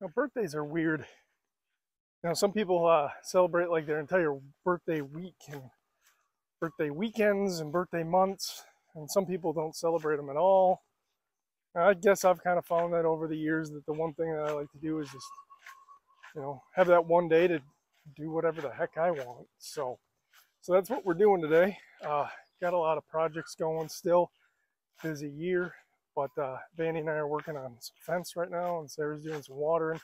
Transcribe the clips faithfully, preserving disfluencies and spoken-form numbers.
Now, birthdays are weird. Now, some people uh, celebrate like their entire birthday week and birthday weekends and birthday months, and some people don't celebrate them at all. Now, I guess I've kind of found that over the years that the one thing that I like to do is just, you know, have that one day to do whatever the heck I want. So, so that's what we're doing today. Uh, got a lot of projects going still. Busy year, but uh, Vandy and I are working on some fence right now, and Sarah's doing some watering.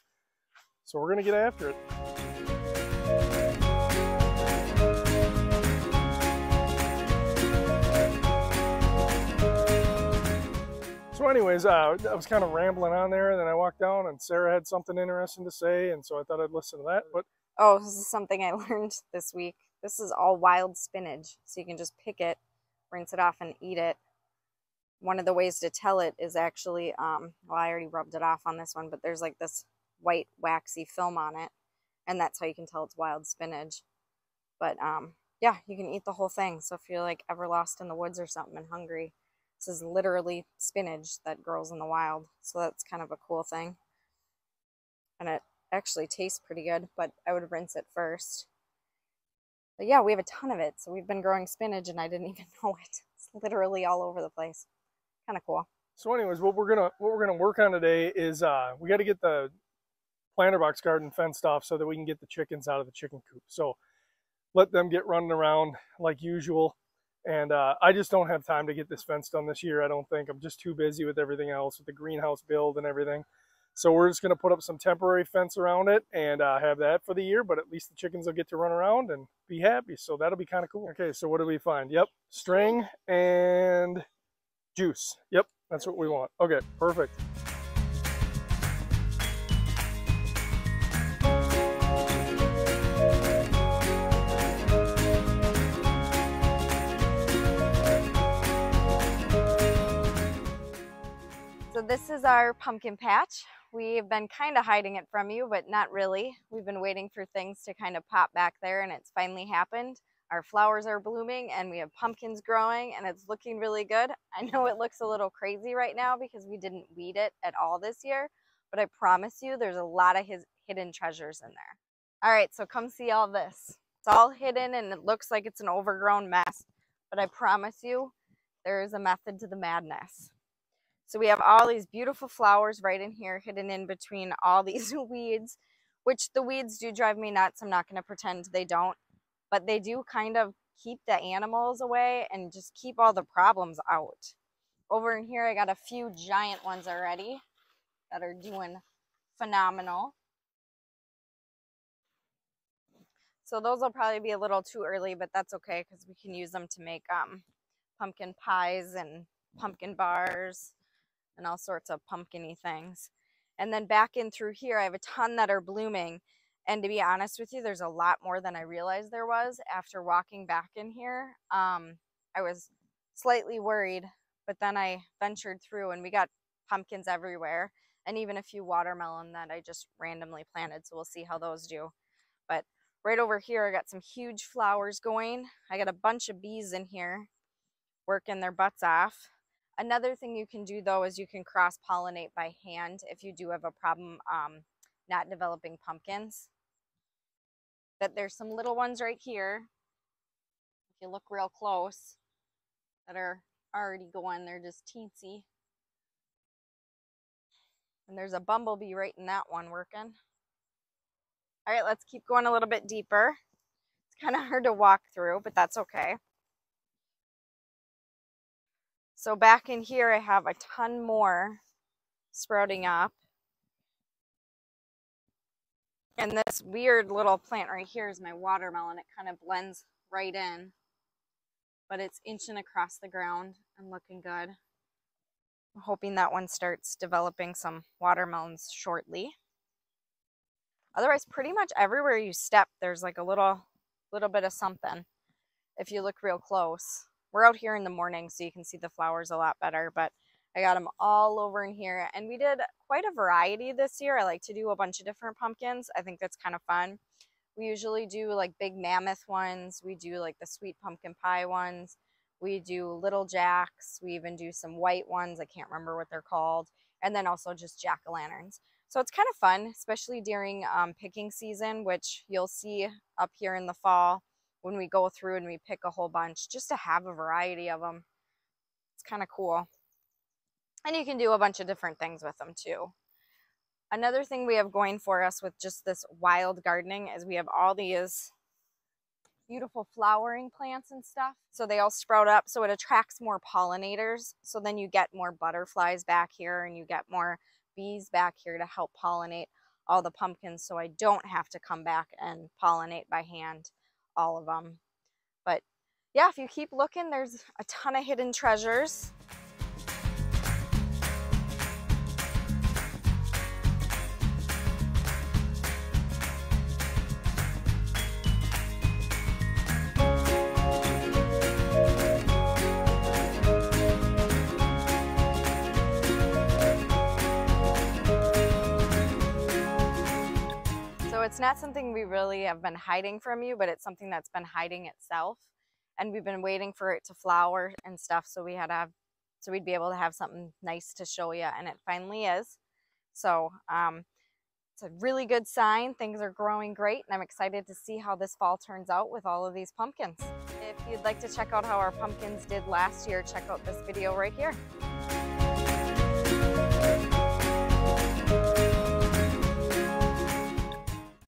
So we're going to get after it. So anyways, uh, I was kind of rambling on there, and then I walked down and Sarah had something interesting to say, and so I thought I'd listen to that. But oh, this is something I learned this week. This is all wild spinach, so you can just pick it, rinse it off, and eat it. One of the ways to tell it is actually, um, well, I already rubbed it off on this one, but there's like this white waxy film on it, and that's how you can tell it's wild spinach. But um yeah, you can eat the whole thing. So if you're like ever lost in the woods or something and hungry, this is literally spinach that grows in the wild. So that's kind of a cool thing, and it actually tastes pretty good, but I would rinse it first. But yeah, we have a ton of it, so we've been growing spinach and I didn't even know it. It's literally all over the place. Kind of cool. So anyways, what we're gonna what we're gonna work on today is uh we got to get the planter box garden fenced off so that we can get the chickens out of the chicken coop. So let them get running around like usual. And uh, I just don't have time to get this fence done this year, I don't think. I'm just too busy with everything else, with the greenhouse build and everything. So we're just gonna put up some temporary fence around it and uh, have that for the year, but at least the chickens will get to run around and be happy. So that'll be kind of cool. Okay, so what did we find? Yep, string and juice. Yep, that's what we want. Okay, perfect. So this is our pumpkin patch. We've been kind of hiding it from you, but not really. We've been waiting for things to kind of pop back there, and it's finally happened. Our flowers are blooming and we have pumpkins growing, and it's looking really good. I know it looks a little crazy right now because we didn't weed it at all this year, but I promise you there's a lot of his hidden treasures in there. All right, so come see all this. It's all hidden and it looks like it's an overgrown mess, but I promise you there is a method to the madness. So we have all these beautiful flowers right in here hidden in between all these weeds, which the weeds do drive me nuts. I'm not going to pretend they don't, but they do kind of keep the animals away and just keep all the problems out. Over in here, I got a few giant ones already that are doing phenomenal. So those will probably be a little too early, but that's okay because we can use them to make um, pumpkin pies and pumpkin bars and all sorts of pumpkin-y things. And then back in through here, I have a ton that are blooming. And to be honest with you, there's a lot more than I realized there was after walking back in here. Um, I was slightly worried, but then I ventured through and we got pumpkins everywhere, and even a few watermelon that I just randomly planted. So we'll see how those do. But right over here, I got some huge flowers going. I got a bunch of bees in here working their butts off. Another thing you can do though is you can cross-pollinate by hand if you do have a problem um, not developing pumpkins. But there's some little ones right here, if you look real close, that are already going. They're just teensy. And there's a bumblebee right in that one working. All right, let's keep going a little bit deeper. It's kind of hard to walk through, but that's okay. So back in here, I have a ton more sprouting up. And this weird little plant right here is my watermelon. It kind of blends right in, but it's inching across the ground and looking good. I'm hoping that one starts developing some watermelons shortly. Otherwise, pretty much everywhere you step, there's like a little, little bit of something if you look real close. We're out here in the morning, so you can see the flowers a lot better, but I got them all over in here. And we did quite a variety this year. I like to do a bunch of different pumpkins. I think that's kind of fun. We usually do like big mammoth ones. We do like the sweet pumpkin pie ones. We do little jacks. We even do some white ones. I can't remember what they're called. And then also just jack-o'-lanterns. So it's kind of fun, especially during um, picking season, which you'll see up here in the fall when we go through and we pick a whole bunch, just to have a variety of them. It's kind of cool. And you can do a bunch of different things with them too. Another thing we have going for us with just this wild gardening is we have all these beautiful flowering plants and stuff. So they all sprout up, so it attracts more pollinators. So then you get more butterflies back here and you get more bees back here to help pollinate all the pumpkins, so I don't have to come back and pollinate by hand all of them. But yeah, if you keep looking, there's a ton of hidden treasures. It's not something we really have been hiding from you, but it's something that's been hiding itself, and we've been waiting for it to flower and stuff, so we had to have, so we'd be able to have something nice to show you, and it finally is. So um, it's a really good sign. Things are growing great, and I'm excited to see how this fall turns out with all of these pumpkins. If you'd like to check out how our pumpkins did last year, check out this video right here.